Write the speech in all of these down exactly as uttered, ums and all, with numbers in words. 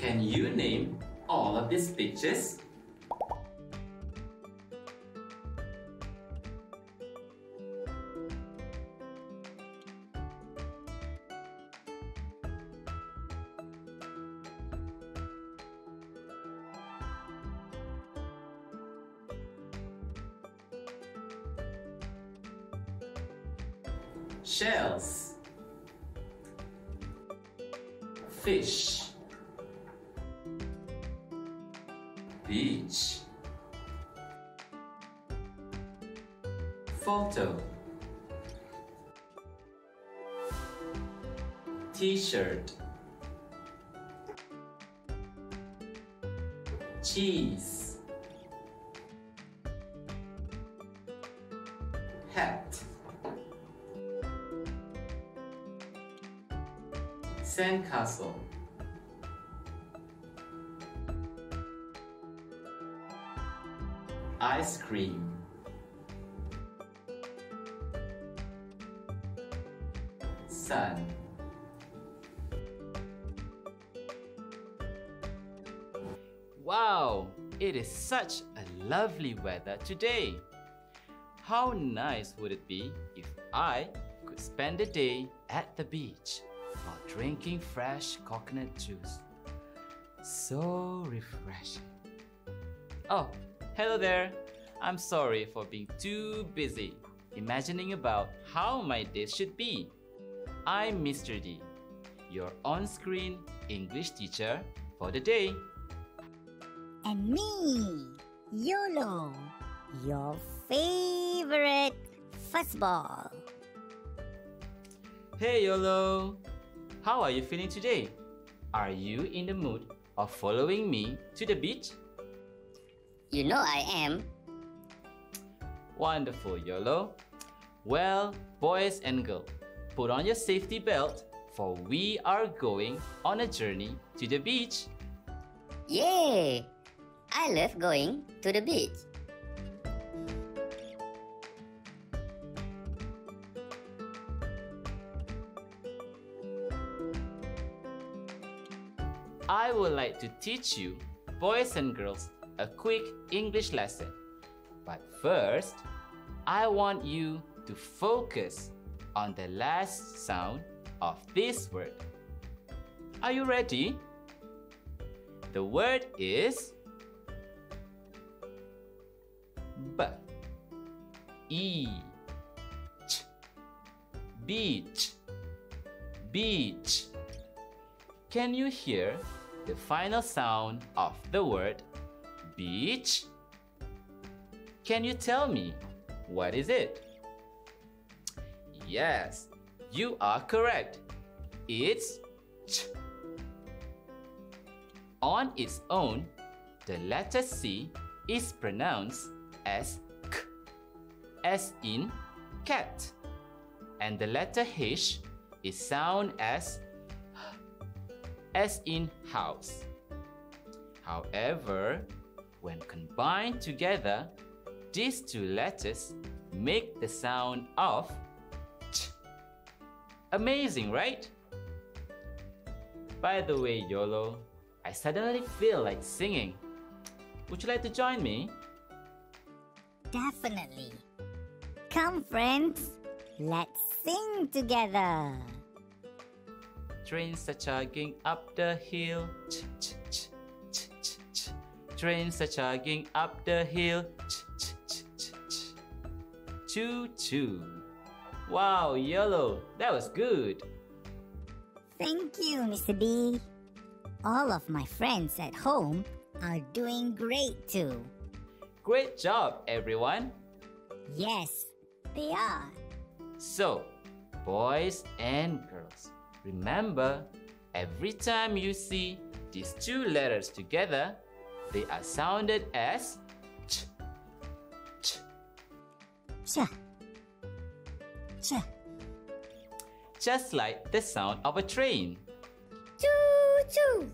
Can you name all of these pictures? Shells, fish, beach, photo, t-shirt, cheese, hat, sandcastle, ice cream, sun, Wow! It is such a lovely weather today. How nice would it be if I could spend the day at the beach, while drinking fresh coconut juice. So refreshing. Oh, hello there. I'm sorry for being too busy imagining about how my day should be. I'm Mister D, your on-screen English teacher for the day. And me, YOLO, your favorite fuzzball. Hey YOLO! How are you feeling today? Are you in the mood of following me to the beach? You know I am. Wonderful, YOLO. Well, boys and girls, put on your safety belt, for we are going on a journey to the beach. Yay! I love going to the beach. I would like to teach you, boys and girls, a quick English lesson. But first, I want you to focus on the last sound of this word. Are you ready? The word is B, E-ch, beach, beach. Can you hear the final sound of the word beach? Can you tell me what is it? Yes, you are correct. It's ch. On its own, the letter C is pronounced as k, as in cat, and the letter H is sound as as in house. However, when combined together, these two letters make the sound of ch. Amazing, right? By the way, YOLO, I suddenly feel like singing. Would you like to join me? Definitely. Come, friends, let's sing together. Trains are chugging up the hill. Ch ch ch ch ch ch. Trains are chugging up the hill. Ch ch ch ch ch. Choo choo. Wow, YOLO, that was good. Thank you, Mister D. All of my friends at home are doing great too. Great job, everyone. Yes, they are. So, boys and girls, remember, every time you see these two letters together, they are sounded as ch, ch, ch, ch. Just like the sound of a train. Choo choo.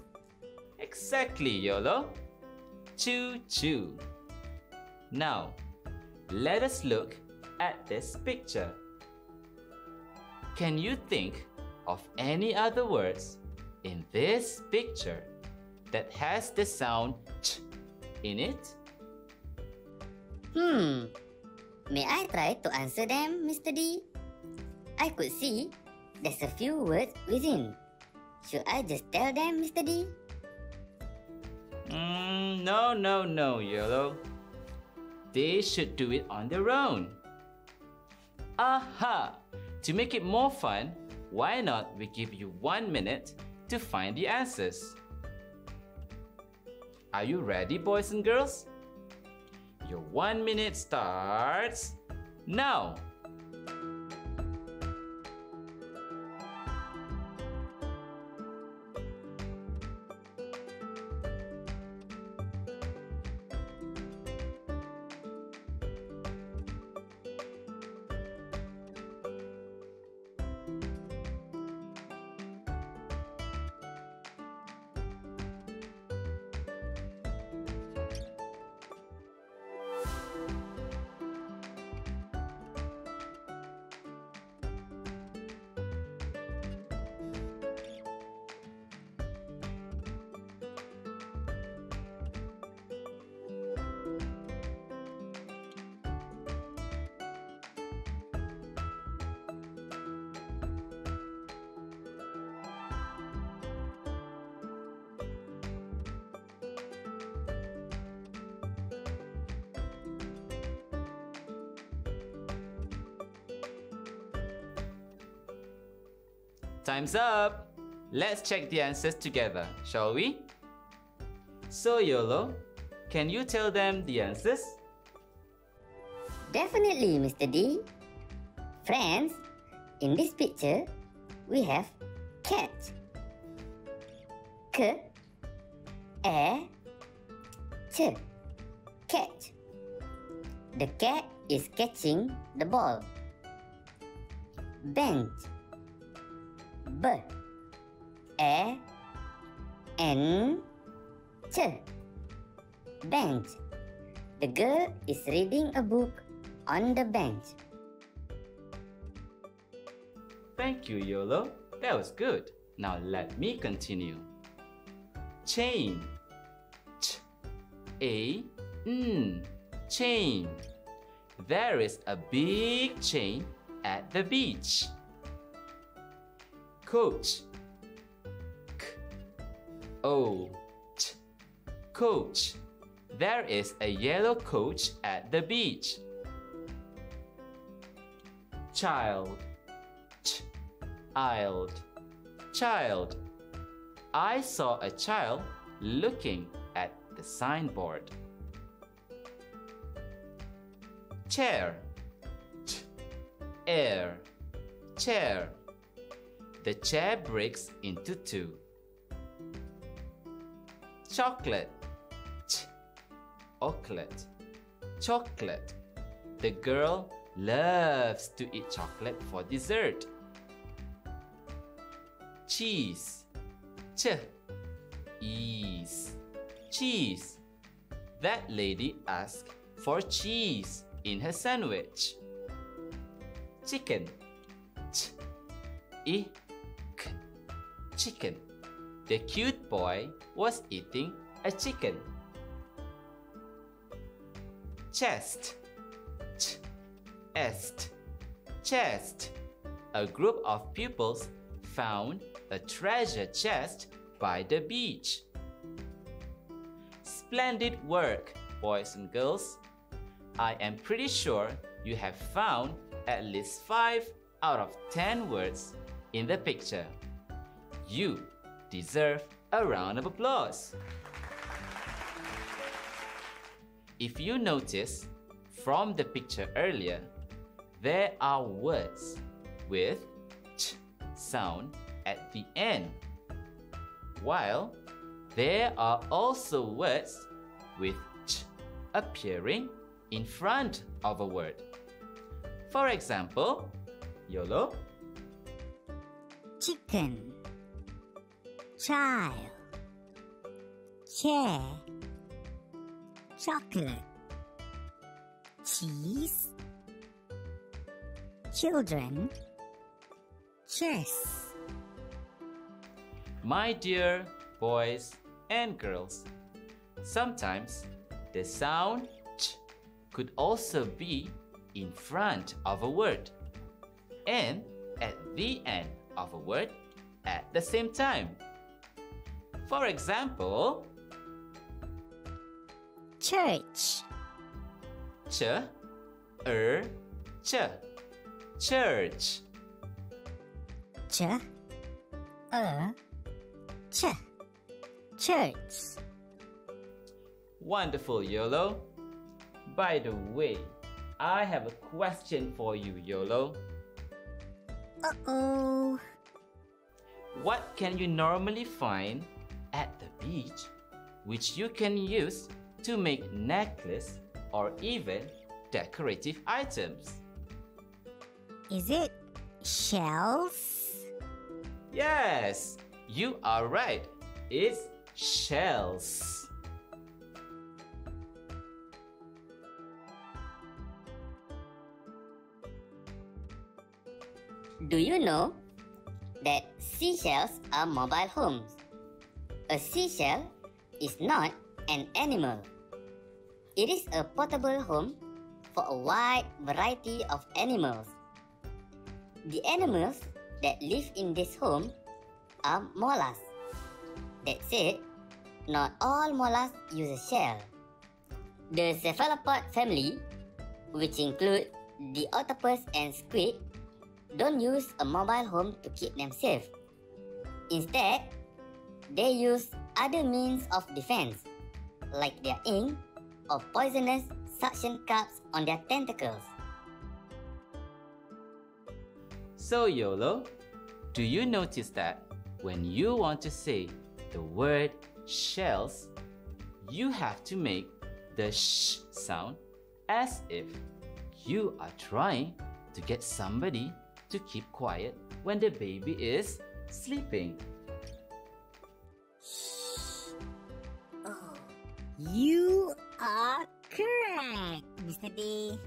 Exactly, YOLO. Choo choo. Now, let us look at this picture. Can you think of any other words in this picture that has the sound ch in it? Hmm. May I try to answer them, Mister D? I could see there's a few words within. Should I just tell them, Mister D? Mm, no, no, no, YOLO. They should do it on their own. Aha! To make it more fun, why not we give you one minute to find the answers? Are you ready, boys and girls? Your one minute starts now! Time's up! Let's check the answers together, shall we? So YOLO, can you tell them the answers? Definitely, Mister D. Friends, in this picture, we have cat, k, a, ch, catch. The cat is catching the ball. Bench. B, A, N, Ch, bench. The girl is reading a book on the bench. Thank you, YOLO. That was good. Now let me continue. Chain. Ch, A, N, chain. There is a big chain at the beach. Coach, K, O, T, coach. There is a yellow coach at the beach. Child, Ch, child, child. I saw a child looking at the signboard. Chair, Ch, air, chair. The chair breaks into two. Chocolate, ch, chocolate, chocolate. The girl loves to eat chocolate for dessert. Cheese, ch, ease, cheese. That lady asked for cheese in her sandwich. Chicken, ch, e, chicken. The cute boy was eating a chicken. Chest, ch, est, chest. A group of pupils found a treasure chest by the beach. Splendid work, boys and girls. I am pretty sure you have found at least five out of ten words in the picture. You deserve a round of applause. If you notice from the picture earlier, there are words with ch sound at the end, while there are also words with ch appearing in front of a word. For example, YOLO, chicken, child, chair, chocolate, cheese, children, chess. My dear boys and girls. Sometimes the sound ch could also be in front of a word and at the end of a word at the same time. For example, church, ch, er, ch, church, ch, er, ch, church. Wonderful, YOLO. By the way, I have a question for you, YOLO. Uh-oh. What can you normally find at the beach which you can use to make necklace or even decorative items? Is it shells? Yes, you are right. It's shells. Do you know that seashells are mobile homes? A seashell is not an animal. It is a portable home for a wide variety of animals. The animals that live in this home are mollusks. That said, not all mollusks use a shell. The cephalopod family, which include the octopus and squid, don't use a mobile home to keep them safe. Instead, they use other means of defense, like their ink or poisonous suction cups on their tentacles. So, YOLO, do you notice that when you want to say the word shells, you have to make the sh sound as if you are trying to get somebody to keep quiet when the baby is sleeping. Oh, you are correct, Mister D.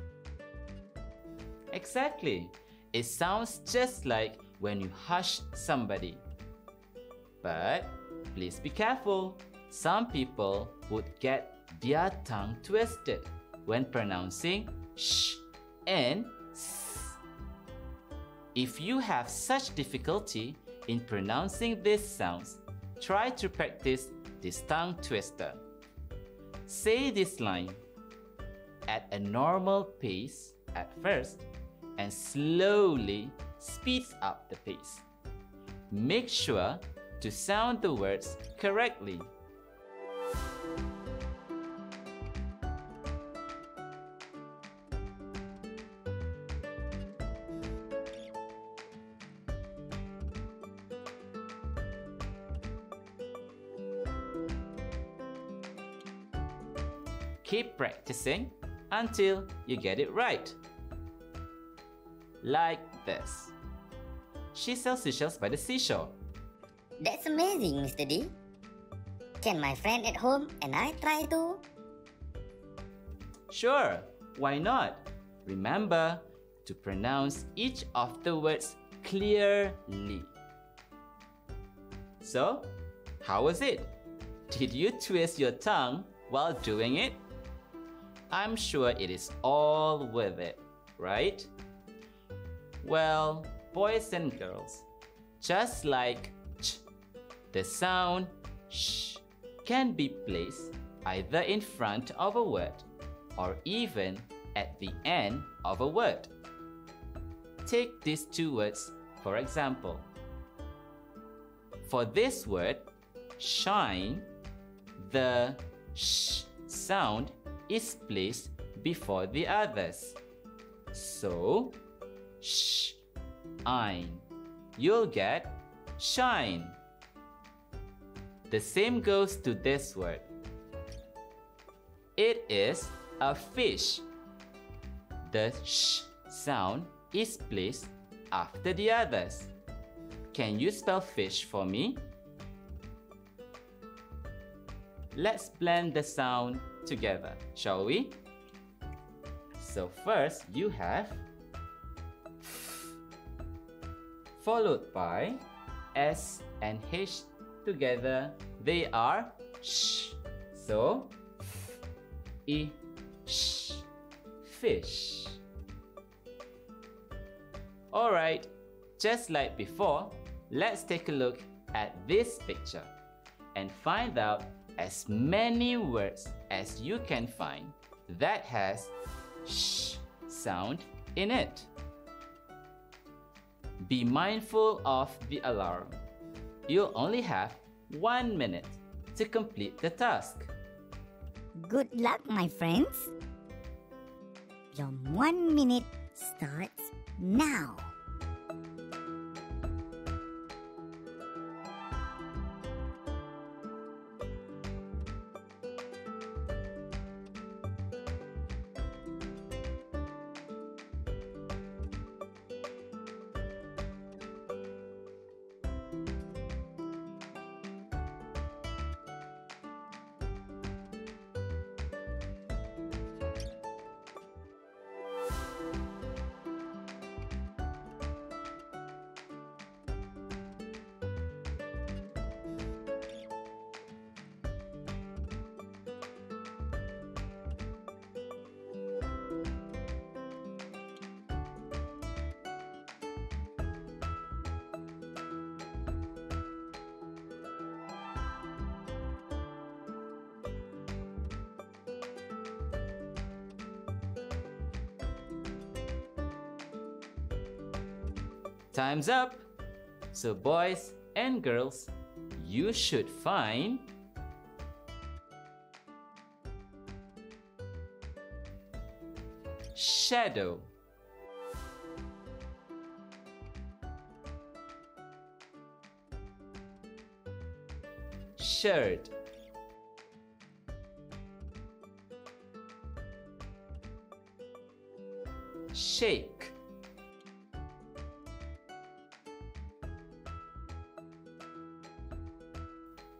Exactly. It sounds just like when you hush somebody. But please be careful. Some people would get their tongue twisted when pronouncing sh and s. If you have such difficulty in pronouncing these sounds, try to practice this tongue twister. Say this line at a normal pace at first and slowly speeds up the pace. Make sure to sound the words correctly. Keep practicing until you get it right. Like this. She sells seashells by the seashore. That's amazing, Mister D. Can my friend at home and I try too? Sure, why not? Remember to pronounce each of the words clearly. So, how was it? Did you twist your tongue while doing it? I'm sure it is all worth it, right? Well, boys and girls, just like ch, the sound sh can be placed either in front of a word or even at the end of a word. Take these two words, for example. For this word, shine, the sh sound is placed before the others. So, sh, ein. You'll get shine. The same goes to this word. It is a fish. The sh sound is placed after the others. Can you spell fish for me? Let's blend the sound together, shall we? So first you have f, followed by s and h together. They are sh. So f e sh, fish. Alright, just like before, let's take a look at this picture and find out as many words as you can find that has sh sound in it. Be mindful of the alarm. You'll only have one minute to complete the task. Good luck, my friends. Your one minute starts now. Time's up! So boys and girls, you should find shadow, shirt, shake,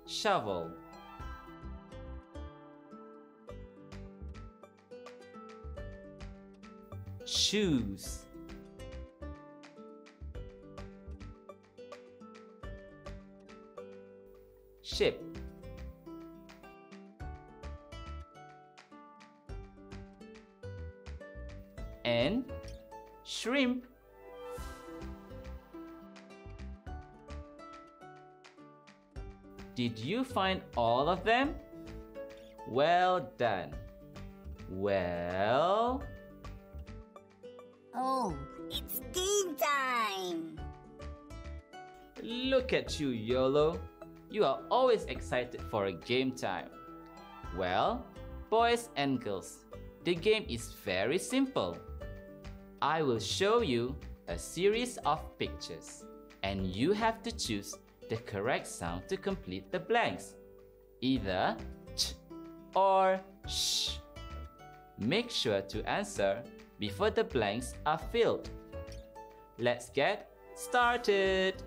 shovel, shoes, ship, and shrimp. Did you find all of them? Well done. Well... Oh, it's game time! Look at you, YOLO. You are always excited for a game time. Well, boys and girls, the game is very simple. I will show you a series of pictures, and you have to choose the correct sound to complete the blanks, either ch or sh. Make sure to answer before the blanks are filled. Let's get started.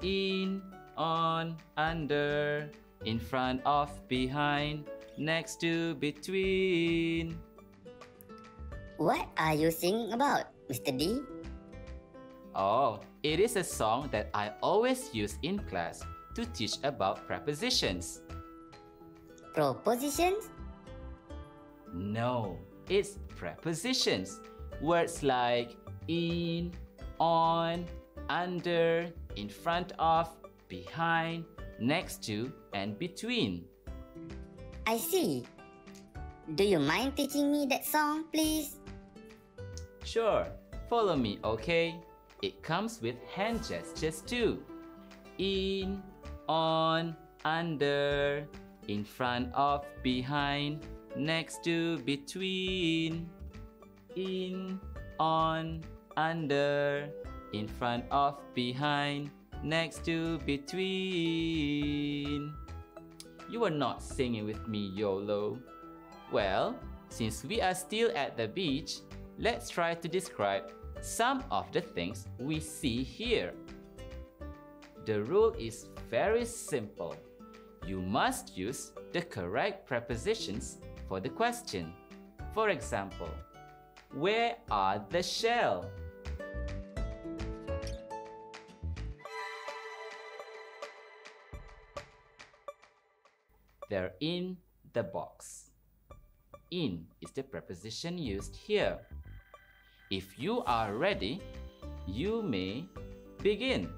In, on, under, in front of, behind, next to, between. What are you singing about, Mister D? Oh, it is a song that I always use in class to teach about prepositions. Propositions? No, it's prepositions. Words like in, on, under, in front of, behind, next to, and between. I see. Do you mind teaching me that song, please? Sure. Follow me, okay? It comes with hand gestures too. In, on, under, in front of, behind, next to, between. In, on, under, in front of, behind, next to, between. You are not singing with me, YOLO. Well, since we are still at the beach, let's try to describe some of the things we see here. The rule is very simple. You must use the correct prepositions for the question. For example, where are the shells? They're in the box. In is the preposition used here. If you are ready, you may begin.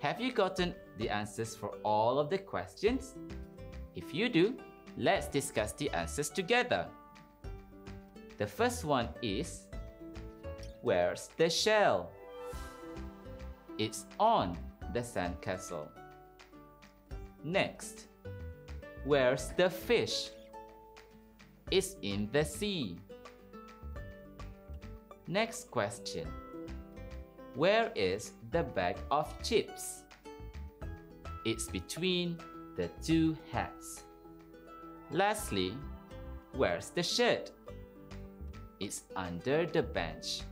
Have you gotten the answers for all of the questions? If you do, let's discuss the answers together. The first one is, where's the shell? It's on the sandcastle. Next, where's the fish? It's in the sea. Next question, where is the bag of chips? It's between the two hats. Lastly, where's the shirt? It's under the bench.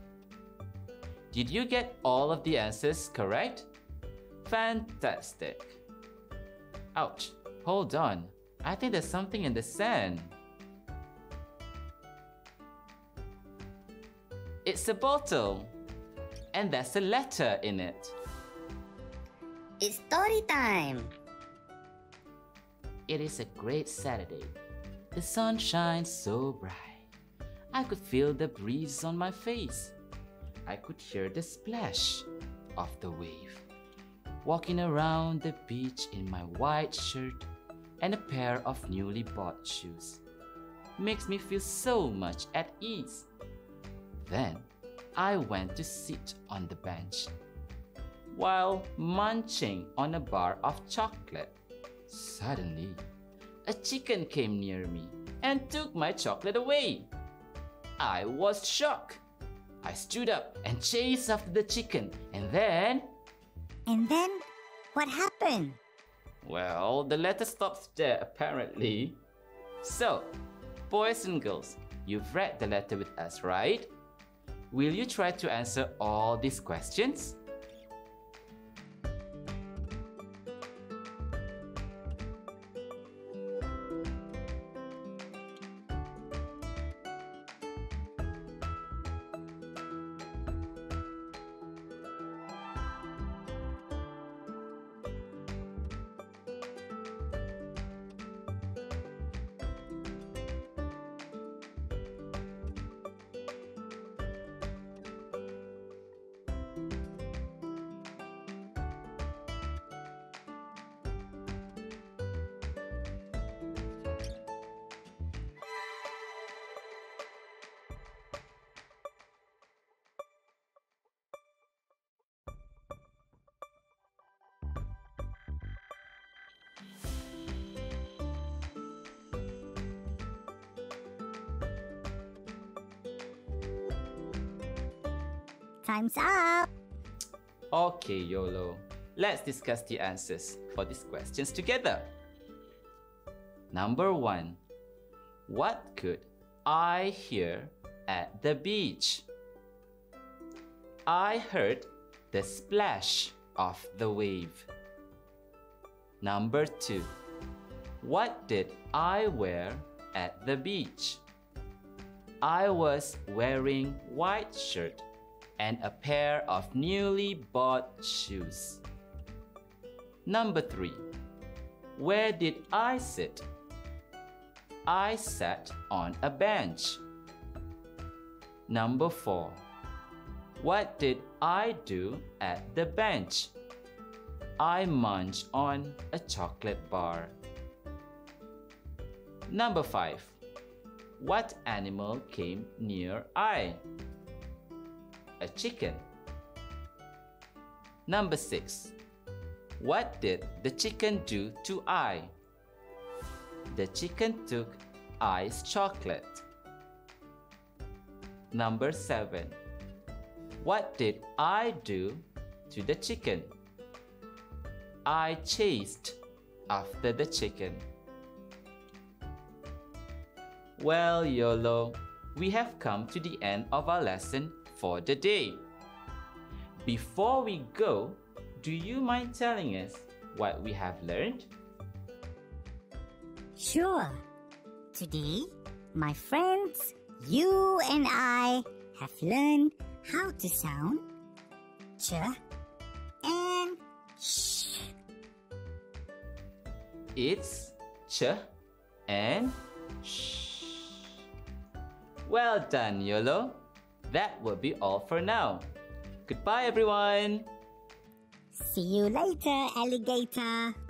Did you get all of the answers correct? Fantastic! Ouch! Hold on, I think there's something in the sand. It's a bottle. And there's a letter in it. It's story time! It is a great Saturday. The sun shines so bright. I could feel the breeze on my face. I could hear the splash of the wave. Walking around the beach in my white shirt and a pair of newly bought shoes makes me feel so much at ease. Then, I went to sit on the bench while munching on a bar of chocolate. Suddenly, a chicken came near me and took my chocolate away. I was shocked. I stood up and chased after the chicken, and then... And then? What happened? Well, the letter stops there apparently. So, boys and girls, you've read the letter with us, right? Will you try to answer all these questions? Time's up! Okay, YOLO. Let's discuss the answers for these questions together. Number one. What could I hear at the beach? I heard the splash of the wave. Number two. What did I wear at the beach? I was wearing white shirt and a pair of newly bought shoes. Number three. Where did I sit? I sat on a bench. Number four. What did I do at the bench? I munched on a chocolate bar. Number five. What animal came near I? A chicken. Number six. What did the chicken do to I? The chicken took I's chocolate. Number seven. What did I do to the chicken? I chased after the chicken. Well, YOLO, we have come to the end of our lesson for the day. Before we go, Do you mind telling us what we have learned? Sure. Today, my friends, you and I have learned how to sound ch and sh. It's ch and sh. Well done, YOLO. That will be all for now. Goodbye, everyone. See you later, alligator.